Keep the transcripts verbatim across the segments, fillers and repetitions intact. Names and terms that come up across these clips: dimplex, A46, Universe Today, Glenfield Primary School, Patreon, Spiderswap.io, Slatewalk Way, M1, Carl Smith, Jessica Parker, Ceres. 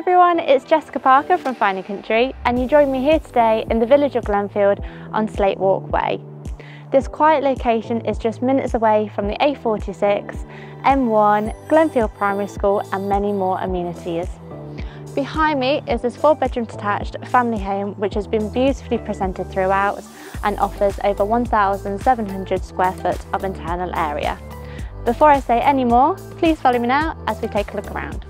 everyone, it's Jessica Parker from Finding Country, and you join me here today in the village of Glenfield on Slatewalk Way. This quiet location is just minutes away from the A forty-six, M one, Glenfield Primary School and many more amenities. Behind me is this four bedroom detached family home which has been beautifully presented throughout and offers over one thousand seven hundred square foot of internal area. Before I say any more, please follow me now as we take a look around.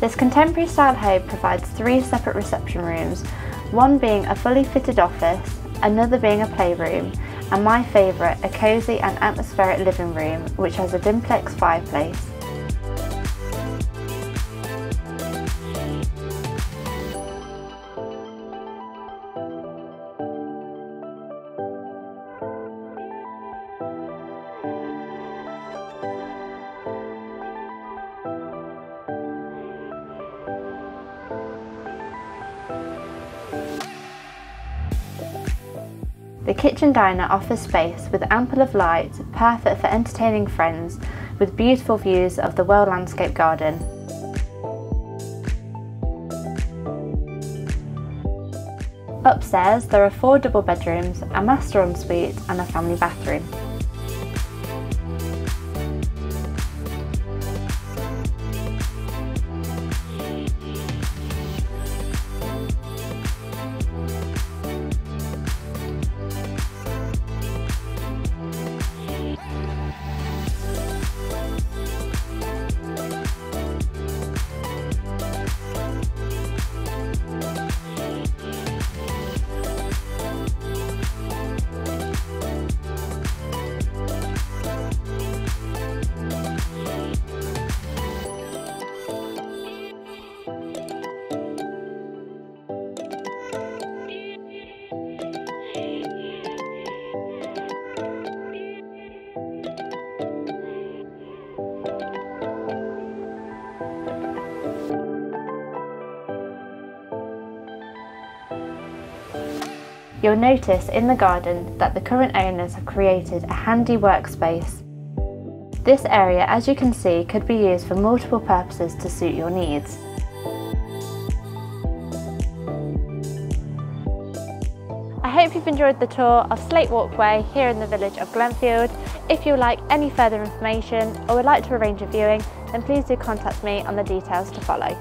This contemporary style home provides three separate reception rooms, one being a fully fitted office, another being a playroom, and my favourite, a cosy and atmospheric living room which has a dimplex fireplace. The kitchen diner offers space with ample of light, perfect for entertaining friends, with beautiful views of the well landscaped garden. Upstairs there are four double bedrooms, a master ensuite and a family bathroom. You'll notice in the garden that the current owners have created a handy workspace. This area, as you can see, could be used for multiple purposes to suit your needs. I hope you've enjoyed the tour of Slatewalk Way here in the village of Glenfield. If you like any further information or would like to arrange a viewing, then please do contact me on the details to follow.